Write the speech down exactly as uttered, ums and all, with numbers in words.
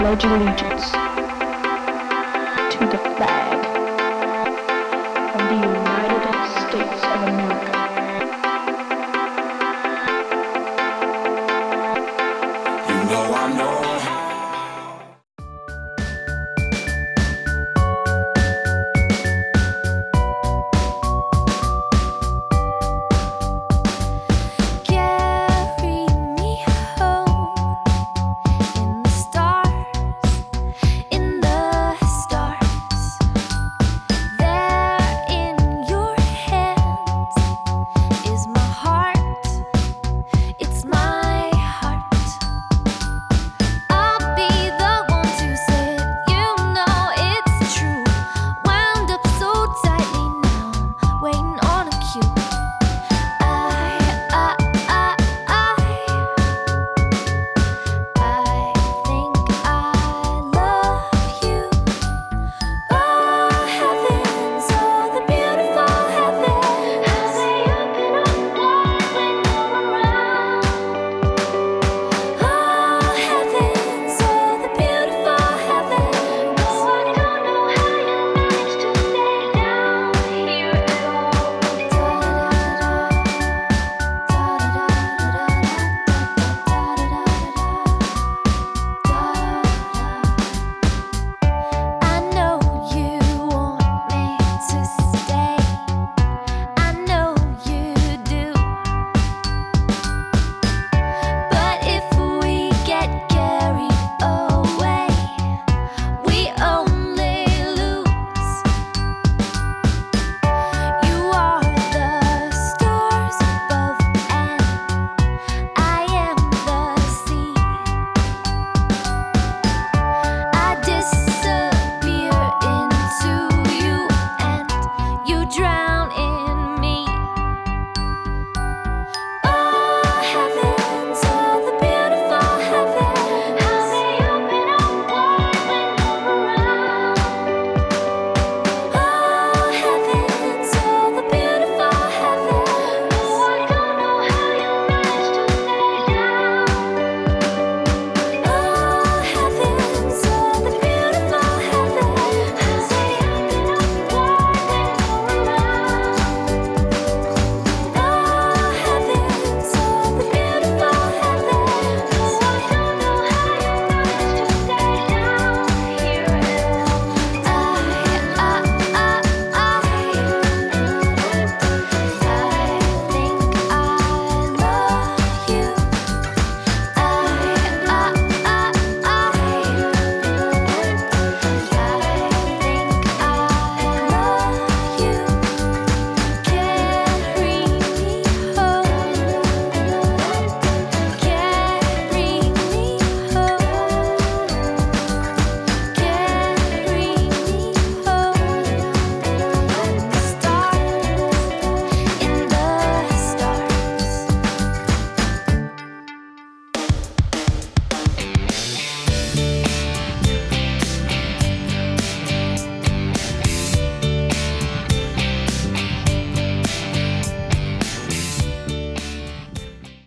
pledge allegiance to the flag of the United States of America you know I know